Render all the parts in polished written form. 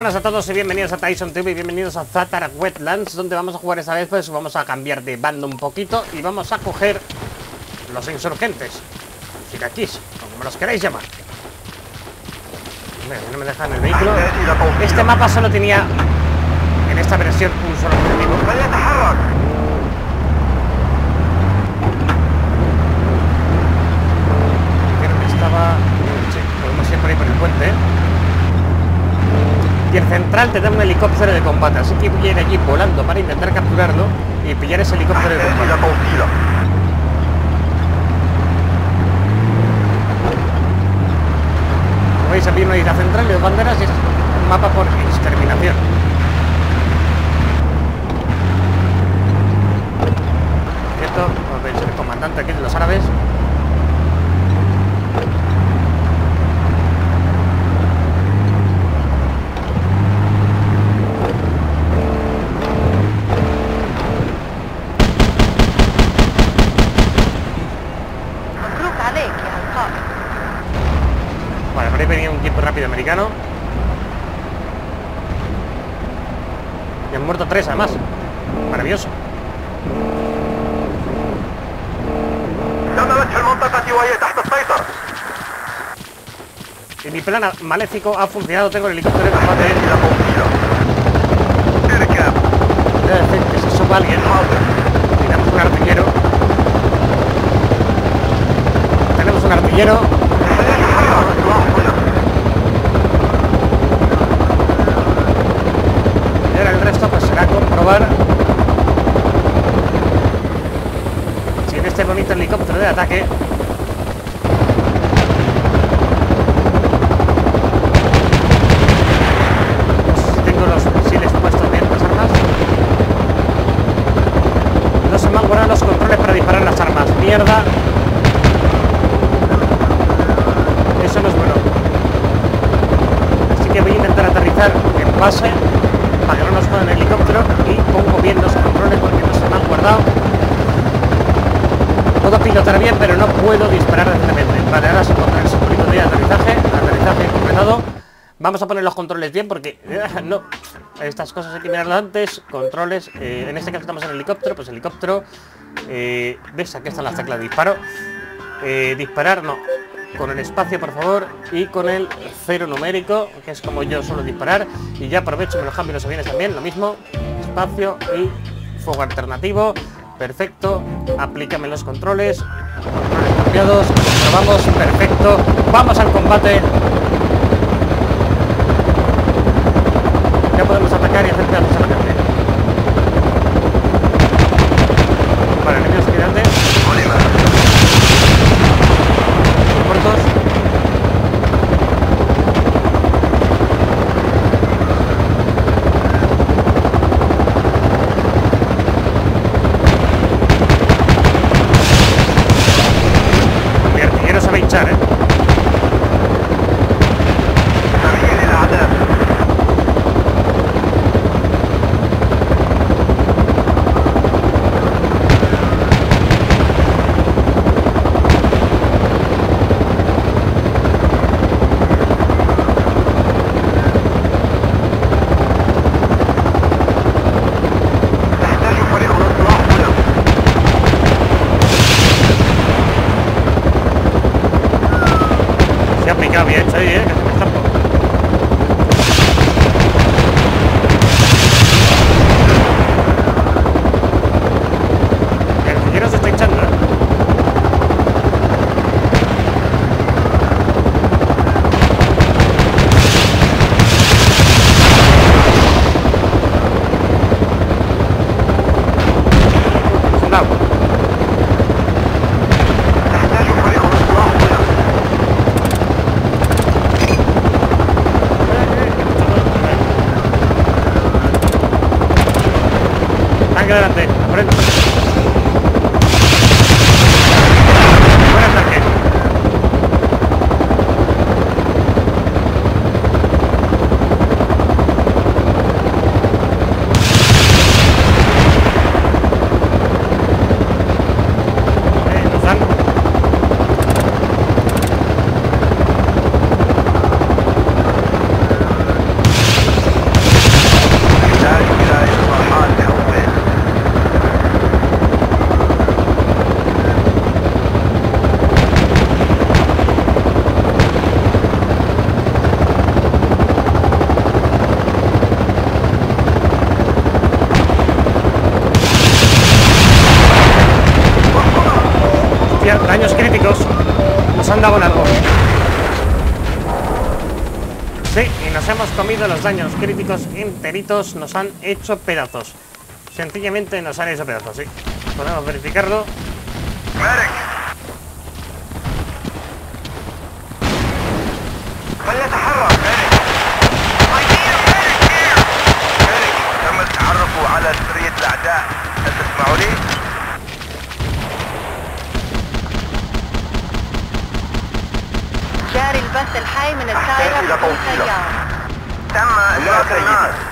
Buenas a todos y bienvenidos a TaisonTV y bienvenidos a Zatar Wetlands, donde vamos a jugar esta vez, pues vamos a cambiar de bando un poquito y vamos a coger los insurgentes, chicaquis, como los queráis llamar. No me dejan el vehículo. Este mapa solo tenía en esta versión un solo objetivo. Estaba... Sí, podemos ir por ahí por el puente, ¿eh? Y el central te da un helicóptero de combate, así que voy a ir allí volando para intentar capturarlo y pillar ese helicóptero de combate. Como veis, había una isla central y dos banderas y es un mapa por exterminación. Esto, os veis el comandante aquí de los árabes. Y han muerto 3 además. Maravilloso. Y mi plan maléfico ha funcionado. Tengo el helicóptero de combate. Que se suba alguien. Tenemos un artillero. Sin este bonito helicóptero de ataque. No sé si tengo los misiles puestos bien, las armas. No se me han guardado los controles para disparar las armas. Mierda. Eso no es bueno. Así que voy a intentar aterrizar en base para que no nos jodan el helicóptero y pongo bien los controles porque no se me han guardado. Puedo pilotar bien, pero no puedo disparar directamente. Vale, ahora se encuentra el circuito de aterrizaje. Aterrizaje completado. Vamos a poner los controles bien porque... no. Estas cosas hay que mirarlas antes. Controles. En este caso estamos en helicóptero. Pues helicóptero. ¿Ves? Aquí están las teclas de disparo. Disparar, no. Con el espacio, por favor, y con el cero numérico, que es como yo suelo disparar. Y ya aprovecho, me lo cambio los aviones también, lo mismo. Espacio y fuego alternativo. Perfecto. Aplícame los controles. Controles cambiados. Probamos. Perfecto. Vamos al combate. Ya podemos atacar y hacer pedazos a la gente. Vale, enemigos gigantes. Adelante, aprende. Buen ataque. Nos dan. un abonaco. Sí, y nos hemos comido los daños críticos enteritos. Nos han hecho pedazos. Sencillamente nos han hecho pedazos, sí. Podemos verificarlo.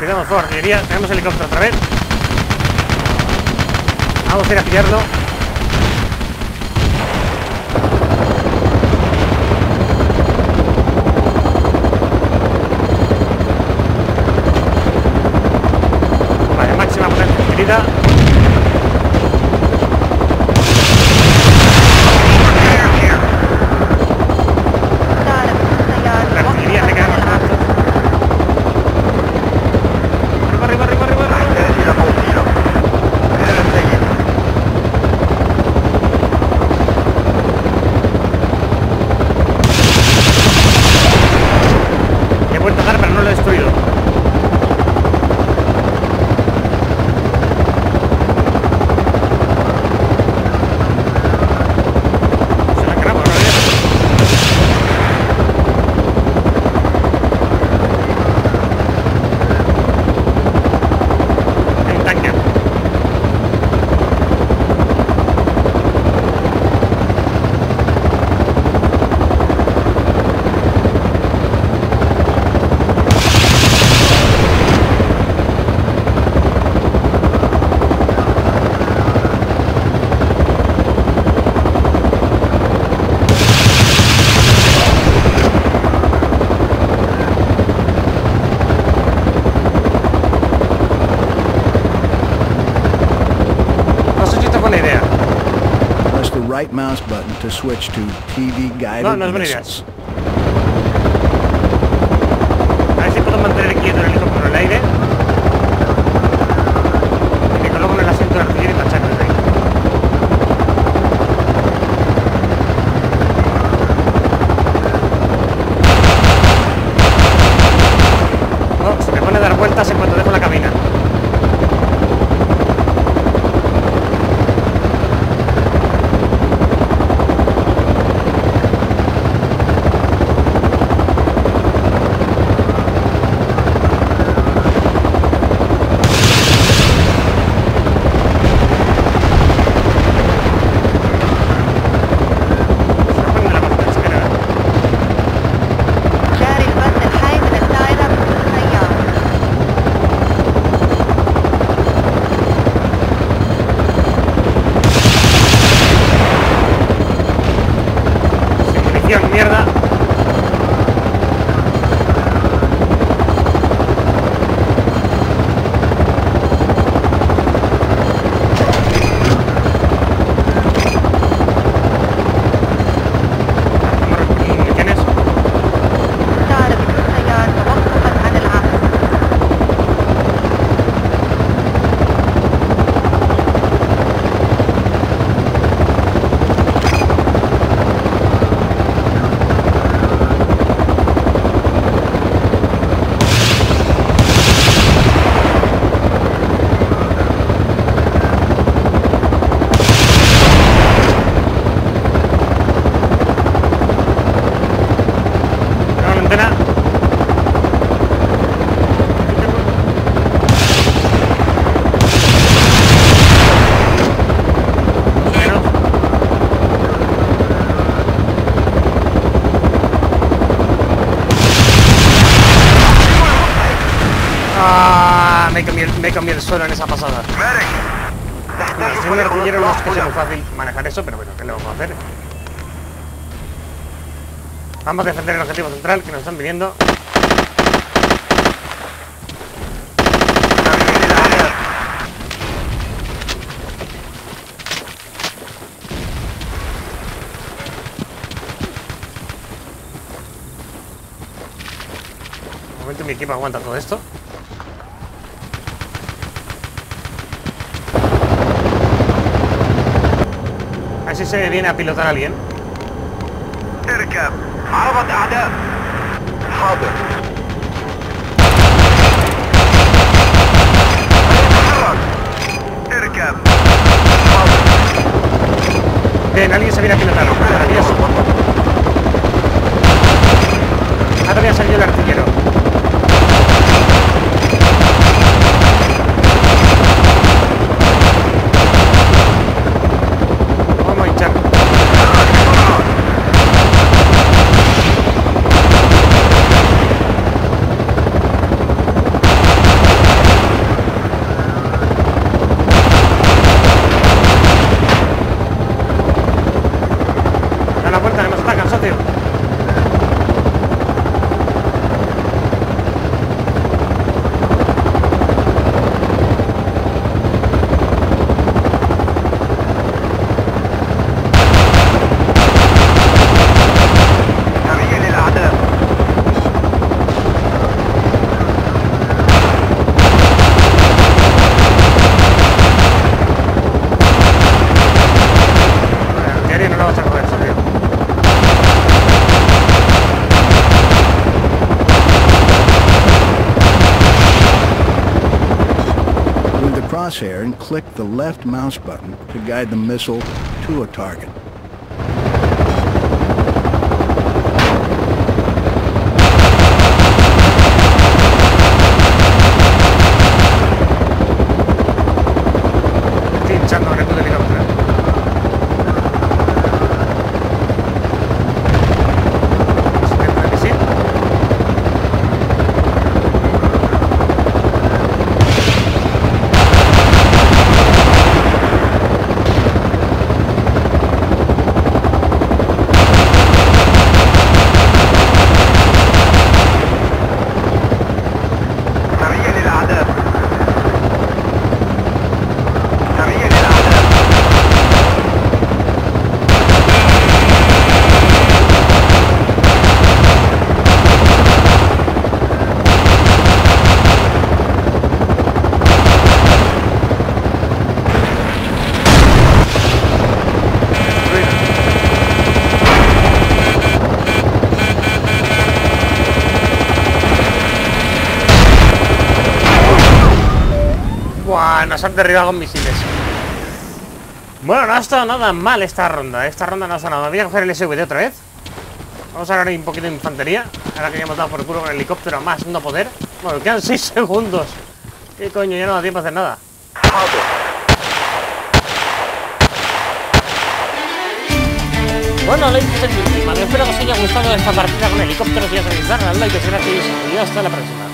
Tenemos fuego de artillería, tenemos helicóptero otra vez. Vamos a ir a pillarlo. Vale, máxima potencia adquirida. Mouse button to switch to TV guided missiles. A ver si puedo mantener quieto el helicóptero en el aire. Y me coloco en el asiento de artillería y machaco desde ahí. No, se me pone a dar vueltas en cuanto dejo la cabina. Mierda. Me cambié el suelo en esa pasada. Si un artillero no es que sea muy fácil manejar eso, pero bueno, ¿qué le vamos a hacer? Vamos a defender el objetivo central que nos están viniendo. De momento mi equipo aguanta todo esto. A ver si se viene a pilotar a alguien. المركب. عرضت أعداء. حاضر. اتحرك. اركب. حاضر. Bien, alguien se viene a pilotar. Ahora voy a salir el artillero. Crosshair and click the left mouse button to guide the missile to a target. Nos han derribado con misiles. Bueno, no ha estado nada mal esta ronda. Esta ronda no ha sonado. Voy a coger el SVT otra vez. Vamos a ganar un poquito de infantería. Ahora que ya hemos dado por el culo con el helicóptero, más no poder. Bueno, quedan 6 segundos. ¿Qué coño? Ya no da tiempo a hacer nada. Bueno, lo he dicho en mi última. Espero que os haya gustado esta partida con helicópteros. Y ya sabéis, darle al like, si os ha gustado. Y hasta la próxima.